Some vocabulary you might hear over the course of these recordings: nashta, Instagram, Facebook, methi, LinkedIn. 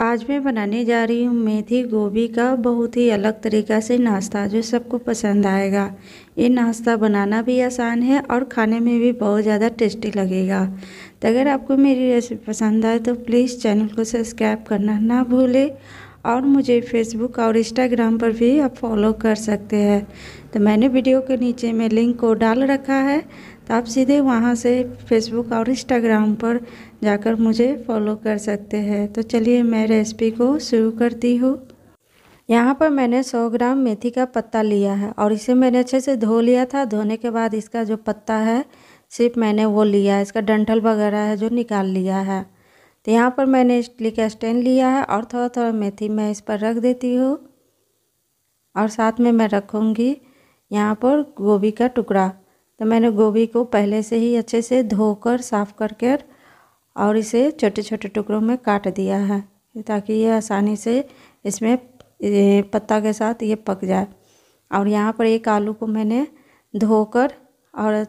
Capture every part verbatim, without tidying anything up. आज मैं बनाने जा रही हूँ मेथी गोभी का बहुत ही अलग तरीक़ा से नाश्ता जो सबको पसंद आएगा। ये नाश्ता बनाना भी आसान है और खाने में भी बहुत ज़्यादा टेस्टी लगेगा। तो अगर आपको मेरी रेसिपी पसंद आए तो प्लीज़ चैनल को सब्सक्राइब करना ना भूलें और मुझे फेसबुक और इंस्टाग्राम पर भी आप फॉलो कर सकते हैं। तो मैंने वीडियो के नीचे में लिंक को डाल रखा है, तो आप सीधे वहाँ से फेसबुक और इंस्टाग्राम पर जाकर मुझे फॉलो कर सकते हैं। तो चलिए मैं रेसिपी को शुरू करती हूँ। यहाँ पर मैंने सौ ग्राम मेथी का पत्ता लिया है और इसे मैंने अच्छे से धो लिया था। धोने के बाद इसका जो पत्ता है सिर्फ मैंने वो लिया है, इसका डंठल वगैरह है जो निकाल लिया है। तो यहाँ पर मैंने इडली का स्टैंड लिया है और थोड़ा थोड़ा मेथी मैं इस पर रख देती हूँ और साथ में मैं रखूँगी यहाँ पर गोभी का टुकड़ा। तो मैंने गोभी को पहले से ही अच्छे से धोकर साफ़ करके और इसे छोटे छोटे टुकड़ों में काट दिया है ताकि ये आसानी से इसमें पत्ता के साथ ये पक जाए। और यहाँ पर एक आलू को मैंने धोकर और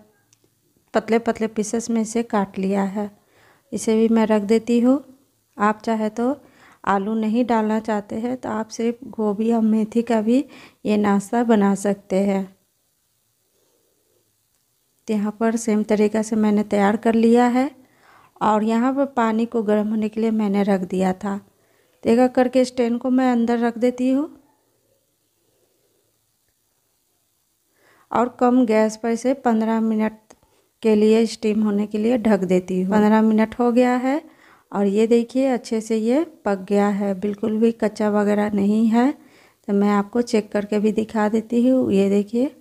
पतले पतले पीसेस में इसे काट लिया है, इसे भी मैं रख देती हूँ। आप चाहे तो आलू नहीं डालना चाहते हैं तो आप सिर्फ गोभी और मेथी का भी ये नाश्ता बना सकते हैं। यहाँ पर सेम तरीक़ा से मैंने तैयार कर लिया है और यहाँ पर पानी को गर्म होने के लिए मैंने रख दिया था। देखा करके स्टैंड को मैं अंदर रख देती हूँ और कम गैस पर इसे पंद्रह मिनट के लिए स्टीम होने के लिए ढक देती हूँ। पंद्रह मिनट हो गया है और ये देखिए अच्छे से ये पक गया है, बिल्कुल भी कच्चा वगैरह नहीं है। तो मैं आपको चेक करके भी दिखा देती हूँ। ये देखिए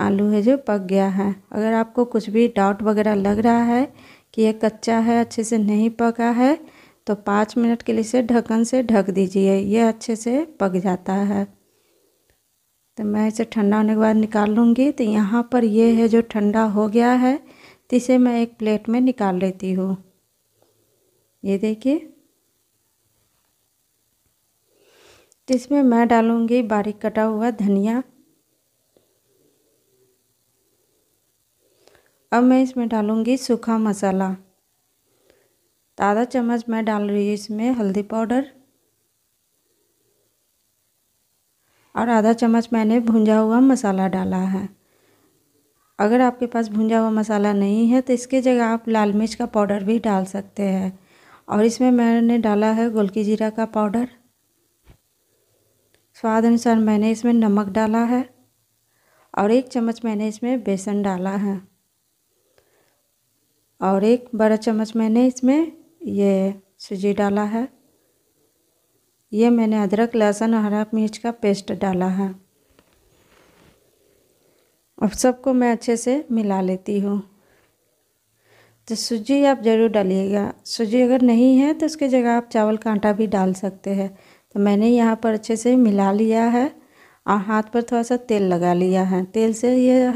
आलू है जो पक गया है। अगर आपको कुछ भी डाउट वगैरह लग रहा है कि ये कच्चा है, अच्छे से नहीं पका है, तो पाँच मिनट के लिए इसे ढक्कन से ढक दीजिए, ये अच्छे से पक जाता है। तो मैं इसे ठंडा होने के बाद निकाल लूँगी। तो यहाँ पर ये है जो ठंडा हो गया है, तो इसे मैं एक प्लेट में निकाल लेती हूँ। ये देखिए इसमें मैं डालूँगी बारीक कटा हुआ धनिया। अब मैं इसमें डालूँगी सूखा मसाला। आधा चम्मच मैं डाल रही हूँ इसमें हल्दी पाउडर और आधा चम्मच मैंने भुंजा हुआ मसाला डाला है। अगर आपके पास भुंजा हुआ मसाला नहीं है तो इसके जगह आप लाल मिर्च का पाउडर भी डाल सकते हैं। और इसमें मैंने डाला है गोलकी जीरा का पाउडर। स्वाद अनुसार मैंने इसमें नमक डाला है और एक चम्मच मैंने इसमें बेसन डाला है और एक बड़ा चम्मच मैंने इसमें ये सूजी डाला है। ये मैंने अदरक लहसुन और हरा मिर्च का पेस्ट डाला है। अब सबको मैं अच्छे से मिला लेती हूँ। तो सूजी आप ज़रूर डालिएगा, सूजी अगर नहीं है तो उसके जगह आप चावल का आटा भी डाल सकते हैं। तो मैंने यहाँ पर अच्छे से मिला लिया है और हाथ पर थोड़ा सा तेल लगा लिया है। तेल से ये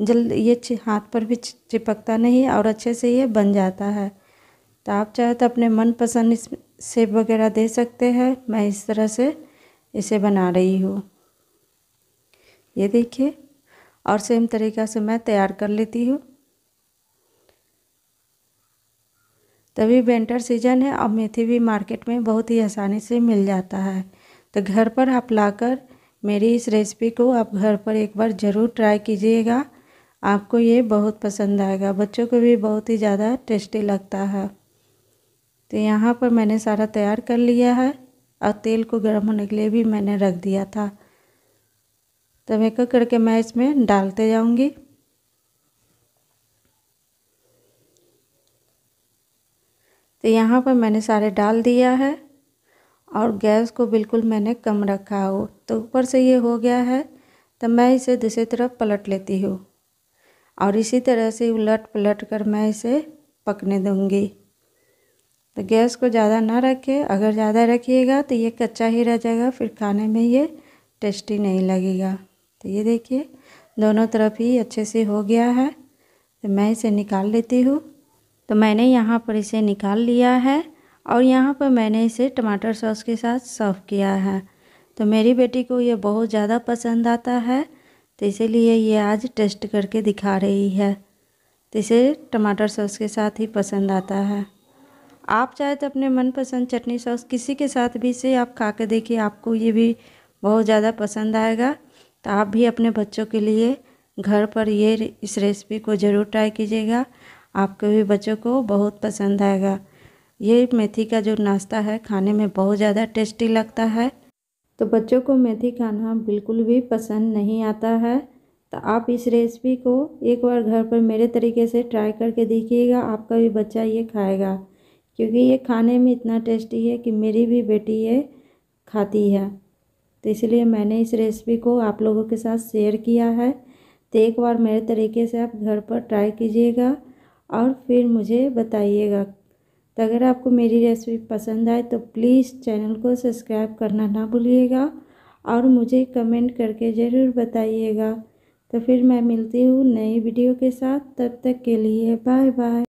जल्द ये हाथ पर भी चिपकता नहीं और अच्छे से ये बन जाता है। तो आप चाहे तो अपने मनपसंद इस शेप वगैरह दे सकते हैं। मैं इस तरह से इसे बना रही हूँ, ये देखिए। और सेम तरीक़ा से मैं तैयार कर लेती हूँ। तभी विंटर सीजन है और मेथी भी मार्केट में बहुत ही आसानी से मिल जाता है। तो घर पर आप लाकर मेरी इस रेसिपी को आप घर पर एक बार ज़रूर ट्राई कीजिएगा, आपको ये बहुत पसंद आएगा, बच्चों को भी बहुत ही ज़्यादा टेस्टी लगता है। तो यहाँ पर मैंने सारा तैयार कर लिया है और तेल को गर्म होने के लिए भी मैंने रख दिया था। तो एक एक करके मैं इसमें डालते जाऊँगी। तो यहाँ पर मैंने सारे डाल दिया है और गैस को बिल्कुल मैंने कम रखा हो। तो ऊपर से ये हो गया है तो मैं इसे दूसरी तरफ पलट लेती हूँ और इसी तरह से उलट पलट कर मैं इसे पकने दूँगी। तो गैस को ज़्यादा ना रखें, अगर ज़्यादा रखिएगा तो ये कच्चा ही रह जाएगा, फिर खाने में ये टेस्टी नहीं लगेगा। तो ये देखिए दोनों तरफ ही अच्छे से हो गया है। तो मैं इसे निकाल लेती हूँ। तो मैंने यहाँ पर इसे निकाल लिया है और यहाँ पर मैंने इसे टमाटर सॉस के साथ सर्व किया है। तो मेरी बेटी को ये बहुत ज़्यादा पसंद आता है, तो इसीलिए ये आज टेस्ट करके दिखा रही है। तो इसे टमाटर सॉस के साथ ही पसंद आता है। आप चाहे तो अपने मनपसंद चटनी सॉस किसी के साथ भी इसे आप खा के देखिए, आपको ये भी बहुत ज़्यादा पसंद आएगा। तो आप भी अपने बच्चों के लिए घर पर ये इस रेसिपी को ज़रूर ट्राई कीजिएगा, आपके भी बच्चों को बहुत पसंद आएगा। ये मेथी का जो नाश्ता है खाने में बहुत ज़्यादा टेस्टी लगता है। तो बच्चों को मेथी खाना बिल्कुल भी पसंद नहीं आता है, तो आप इस रेसिपी को एक बार घर पर मेरे तरीके से ट्राई करके देखिएगा, आपका भी बच्चा ये खाएगा, क्योंकि ये खाने में इतना टेस्टी है कि मेरी भी बेटी ये खाती है। तो इसलिए मैंने इस रेसिपी को आप लोगों के साथ शेयर किया है। तो एक बार मेरे तरीके से आप घर पर ट्राई कीजिएगा और फिर मुझे बताइएगा। तो अगर आपको मेरी रेसिपी पसंद आए तो प्लीज़ चैनल को सब्सक्राइब करना ना भूलिएगा और मुझे कमेंट करके ज़रूर बताइएगा। तो फिर मैं मिलती हूँ नई वीडियो के साथ, तब तक के लिए बाय बाय।